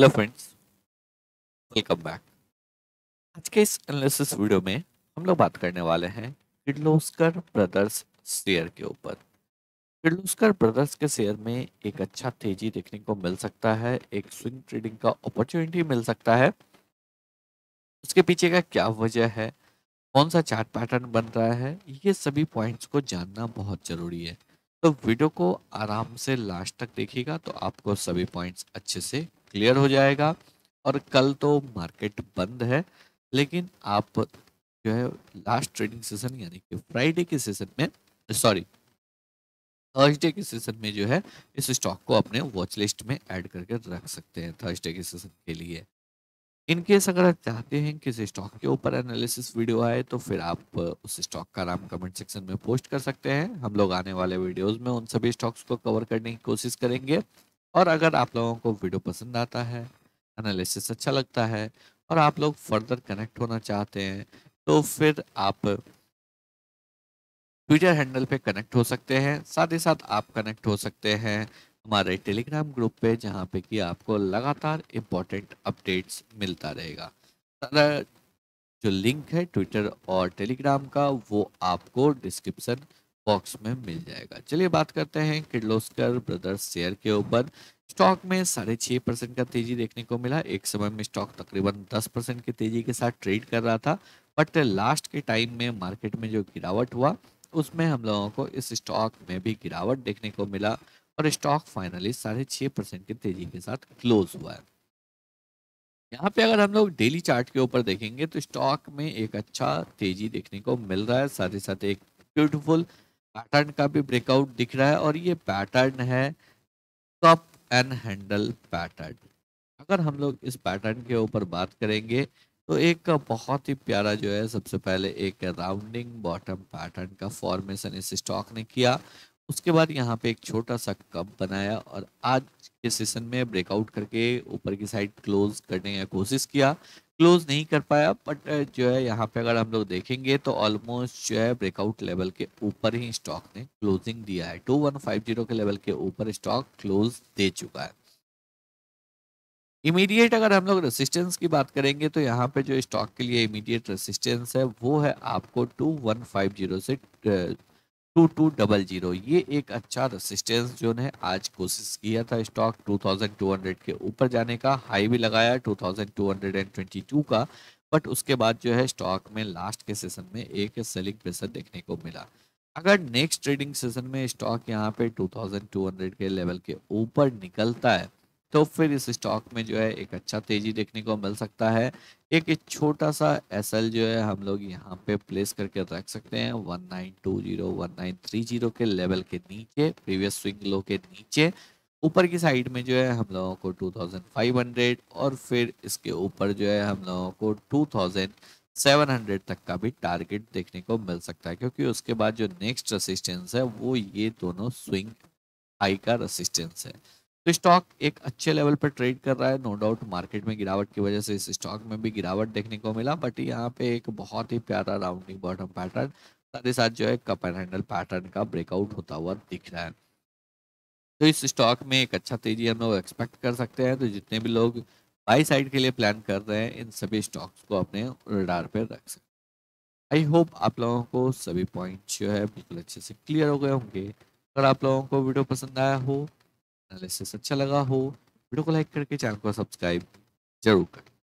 Hello friends, welcome back. आज के इस एनालिसिस वीडियो में हम लोग बात करने वाले हैं किर्लोस्कर ब्रदर्स शेयर के ऊपर। किर्लोस्कर ब्रदर्स के शेयर में एक अच्छा तेजी देखने को मिल सकता है, एक स्विंग ट्रेडिंग का अपॉर्चुनिटी मिल सकता है। उसके पीछे का क्या वजह है, कौन सा चार्ट पैटर्न बन रहा है, ये सभी पॉइंट्स को जानना बहुत जरूरी है। तो वीडियो को आराम से लास्ट तक देखिएगा तो आपको सभी पॉइंट्स अच्छे से क्लियर हो जाएगा। और कल तो मार्केट बंद है, लेकिन आप जो है लास्ट ट्रेडिंग सेशन यानी कि थर्सडे के सेशन में जो है इस स्टॉक को अपने वॉच लिस्ट में ऐड करके रख सकते हैं थर्सडे के सेशन के लिए। इनकेस अगर आप चाहते हैं कि इस स्टॉक के ऊपर एनालिसिस वीडियो आए तो फिर आप उस स्टॉक का नाम कमेंट सेक्शन में पोस्ट कर सकते हैं। हम लोग आने वाले वीडियोस में उन सभी स्टॉक्स को कवर करने की कोशिश करेंगे। और अगर आप लोगों को वीडियो पसंद आता है, एनालिसिस अच्छा लगता है और आप लोग फर्दर कनेक्ट होना चाहते हैं तो फिर आप ट्विटर हैंडल पे कनेक्ट हो सकते हैं। साथ ही साथ आप कनेक्ट हो सकते हैं हमारे टेलीग्राम ग्रुप पे, जहाँ पे कि आपको लगातार इम्पोर्टेंट अपडेट्स मिलता रहेगा। सारा जो लिंक है ट्विटर और टेलीग्राम का वो आपको डिस्क्रिप्शन बॉक्स में मिल जाएगा। चलिए बात करते हैं किर्लोस्कर ब्रदर्स शेयर के ऊपर। स्टॉक में 6.5% का तेजी देखने को मिला। एक समय में स्टॉक तकरीबन 10% की तेजी के साथ ट्रेड कर रहा था, बट लास्ट के टाइम में मार्केट में जो गिरावट हुआ उसमें हम लोगों को इस स्टॉक में भी गिरावट देखने को मिला और स्टॉक फाइनली 6.5% की तेजी के साथ क्लोज हुआ है। यहाँ पे अगर हम लोग डेली चार्ट के ऊपर देखेंगे तो स्टॉक में एक अच्छा तेजी देखने को मिल रहा है, साथ ही साथ एक ब्यूटीफुल पैटर्न का भी ब्रेकआउट दिख रहा है। और ये पैटर्न है कप एंड हैंडल पैटर्न। अगर हम लोग इस पैटर्न के ऊपर बात करेंगे तो एक बहुत ही प्यारा जो है सबसे पहले एक राउंडिंग बॉटम पैटर्न का फॉर्मेशन इस स्टॉक ने किया। उसके बाद यहाँ पे एक छोटा सा कप बनाया और आज के सेशन में ब्रेकआउट करके ऊपर की साइड क्लोज करने की कोशिश किया, क्लोज नहीं कर पाया। बट जो है यहाँ पे अगर हम लोग देखेंगे तो ऑलमोस्ट जो है ब्रेकआउट लेवल के ऊपर ही स्टॉक ने क्लोजिंग दिया है। 2150 के लेवल के ऊपर स्टॉक क्लोज दे चुका है। इमीडिएट अगर हम लोग रेसिस्टेंस की बात करेंगे तो यहाँ पे जो स्टॉक के लिए इमीडिएट रेसिस्टेंस है वो है आपको 2150 से 2200। ये एक अच्छा रेसिस्टेंस जो ने आज कोशिश किया था स्टॉक 2200 के ऊपर जाने का, हाई भी लगाया 2222 का। बट उसके बाद जो है स्टॉक में लास्ट के सेशन में एक सेलिंग प्रेशर देखने को मिला। अगर नेक्स्ट ट्रेडिंग सेशन में स्टॉक यहाँ पे 2200 के लेवल के ऊपर निकलता है तो फिर इस स्टॉक में जो है एक अच्छा तेजी देखने को मिल सकता है। एक छोटा सा एसएल जो है हम लोग यहाँ पे प्लेस करके रख सकते हैं 1920-1930 के लेवल के नीचे, प्रीवियस स्विंग लो के नीचे। ऊपर की साइड में जो है हम लोगों को 2500 और फिर इसके ऊपर जो है हम लोगों को 2700 तक का भी टारगेट देखने को मिल सकता है, क्योंकि उसके बाद जो नेक्स्ट रेसिस्टेंस है वो ये दोनों स्विंग हाई का रेसिस्टेंस है। तो स्टॉक एक अच्छे लेवल पर ट्रेड कर रहा है। नो डाउट मार्केट में गिरावट की वजह से इस स्टॉक में भी गिरावट देखने को मिला, बट यहाँ पे एक बहुत ही प्यारा राउंडिंग बॉटम पैटर्न, साथ ही साथ जो है कप एंड हैंडल पैटर्न का ब्रेकआउट होता हुआ दिख रहा है। तो इस स्टॉक में एक अच्छा तेजी हम लोग एक्सपेक्ट कर सकते हैं। तो जितने भी लोग बाई साइड के लिए प्लान कर रहे हैं इन सभी स्टॉक्स को अपने रडार पर रख सकते हैं। आई होप आप लोगों को सभी पॉइंट्स जो है बिल्कुल अच्छे से क्लियर हो गए होंगे। अगर आप लोगों को वीडियो पसंद आया हो, एनालिसिस अच्छा लगा हो, वीडियो को लाइक करके चैनल को सब्सक्राइब जरूर करें।